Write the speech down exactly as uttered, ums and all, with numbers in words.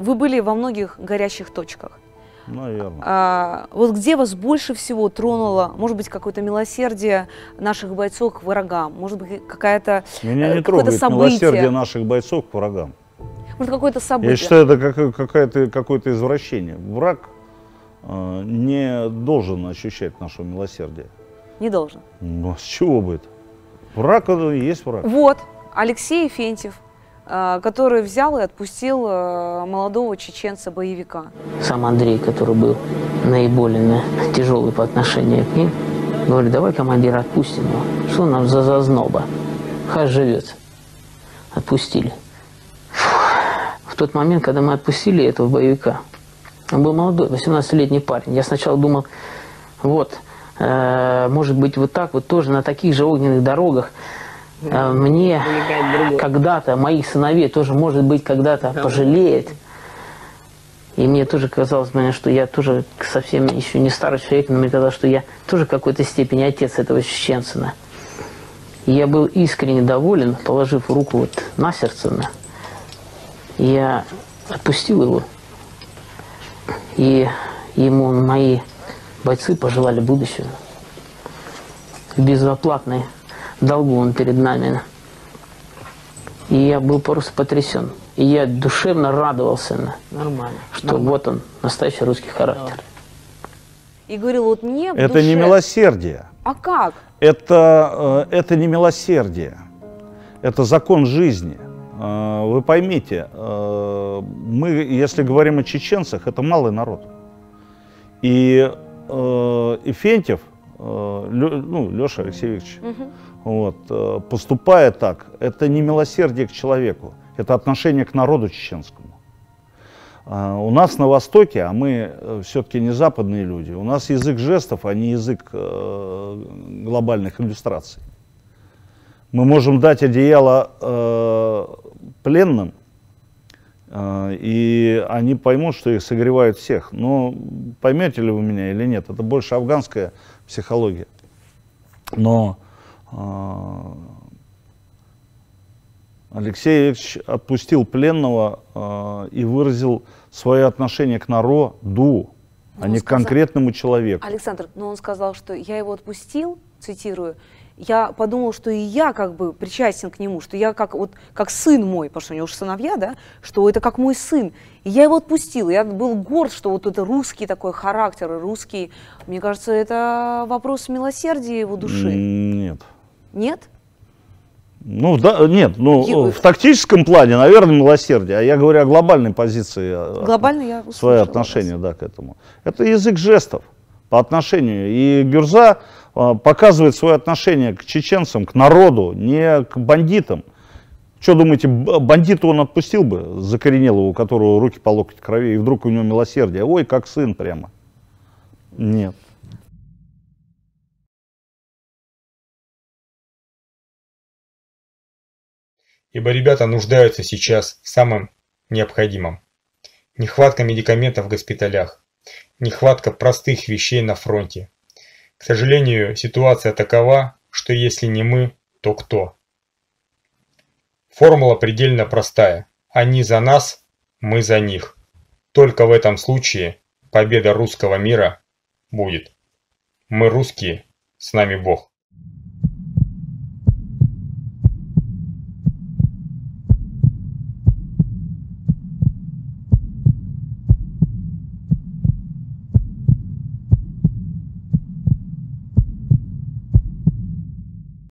Вы были во многих горящих точках. Наверное. А, вот где вас больше всего тронуло, может быть, какое-то милосердие наших бойцов к врагам? Может быть, какая-то Меня не трогает событие. милосердие наших бойцов к врагам. Может, какое-то событие? Я считаю, это какое-то, какое-то извращение. Враг э, не должен ощущать нашего милосердия. Не должен? Ну, с чего бы это? Враг, он и есть враг. Вот, Алексей Ефентьев, который взял и отпустил молодого чеченца-боевика. Сам Андрей, который был наиболее тяжелый по отношению к ним, говорит: давай, командир, отпустим его. Что нам за зазноба? Хас живет. Отпустили. В тот момент, когда мы отпустили этого боевика, он был молодой, восемнадцатилетний парень. Я сначала думал, вот, э, может быть, вот так вот тоже на таких же огненных дорогах мне когда-то, моих сыновей тоже, может быть, когда-то пожалеет. И мне тоже казалось, что я тоже совсем еще не старый человек, но мне казалось, что я тоже в какой-то степени отец этого чеченца. И я был искренне доволен, положив руку вот на сердце. Я отпустил его. И ему мои бойцы пожелали будущего. Безоплатной. Долгу он перед нами. И я был просто потрясен. И я душевно радовался, Нормально. что Нормально. вот он, настоящий русский характер. И говорил, вот мне в душе... Это не милосердие. А как? Это, это не милосердие. Это закон жизни. Вы поймите, мы, если говорим о чеченцах, это малый народ. И Ефентьев, ну, Леша Алексей Викторович, угу. вот, поступая так, это не милосердие к человеку, это отношение к народу чеченскому. У нас на Востоке, а мы все-таки не западные люди, у нас язык жестов, а не язык глобальных иллюстраций. Мы можем дать одеяло пленным, и они поймут, что их согревают всех. Но поймете ли вы меня или нет, это больше афганская психология. Но э, Алексей Викторович отпустил пленного э, и выразил свое отношение к народу, а не к конкретному человеку. Александр, но он сказал, что я его отпустил, цитирую, я подумал, что и я как бы причастен к нему, что я как, вот, как сын мой, потому что у него же сыновья, да, что это как мой сын. И я его отпустил, я был горд, что вот это русский такой характер, русский. Мне кажется, это вопрос милосердия его души. Нет. Нет? Ну, да, нет, ну, я... в тактическом плане, наверное, милосердие, а я говорю о глобальной позиции. Глобально я услышала. Своё отношение, да, к этому. Это язык жестов по отношению. И Гюрза показывает свое отношение к чеченцам, к народу, не к бандитам. Что думаете, бандита он отпустил бы, закоренелого, у которого руки по локоть крови, и вдруг у него милосердие? Ой, как сын прямо. Нет. Ибо ребята нуждаются сейчас в самом необходимом. Нехватка медикаментов в госпиталях, нехватка простых вещей на фронте. К сожалению, ситуация такова, что если не мы, то кто? Формула предельно простая. Они за нас, мы за них. Только в этом случае победа русского мира будет. Мы русские, с нами Бог.